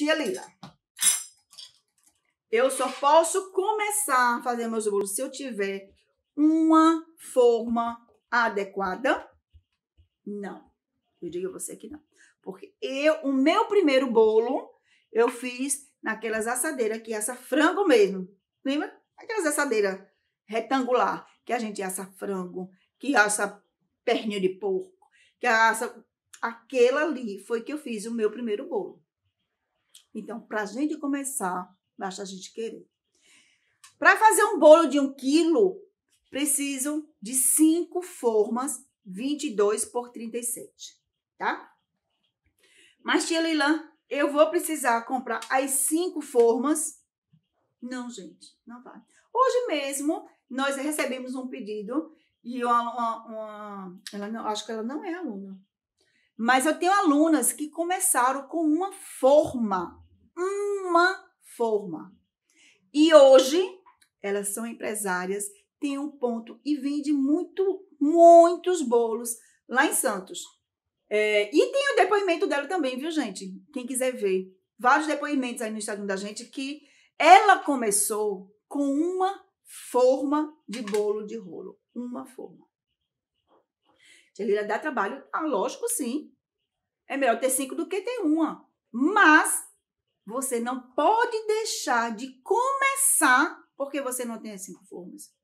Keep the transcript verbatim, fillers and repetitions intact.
Tia Lila, eu só posso começar a fazer meus bolos se eu tiver uma forma adequada? Não. Eu digo a você que não. Porque eu, o meu primeiro bolo, eu fiz naquelas assadeiras que assa frango mesmo. Lembra? Aquelas assadeiras retangular que a gente assa frango, que assa perninha de porco, que assa... Aquela ali foi que eu fiz o meu primeiro bolo. Então, pra gente começar, basta a gente querer. Para fazer um bolo de um quilo, preciso de cinco formas, vinte e dois por trinta e sete, tá? Mas, tia Lila, eu vou precisar comprar as cinco formas? Não, gente, não vai. Hoje mesmo, nós recebemos um pedido e uma... uma, uma ela não, acho que ela não é aluna. Mas eu tenho alunas que começaram com uma forma, uma forma. E hoje, elas são empresárias, têm um ponto e vendem muito, muitos bolos lá em Santos. É, e tem o depoimento dela também, viu, gente? Quem quiser ver, vários depoimentos aí no Instagram da gente, que ela começou com uma forma de bolo de rolo, uma forma. Tia Lila, dá trabalho? Ah, lógico, sim. É melhor ter cinco do que ter uma. Mas você não pode deixar de começar porque você não tem as cinco formas.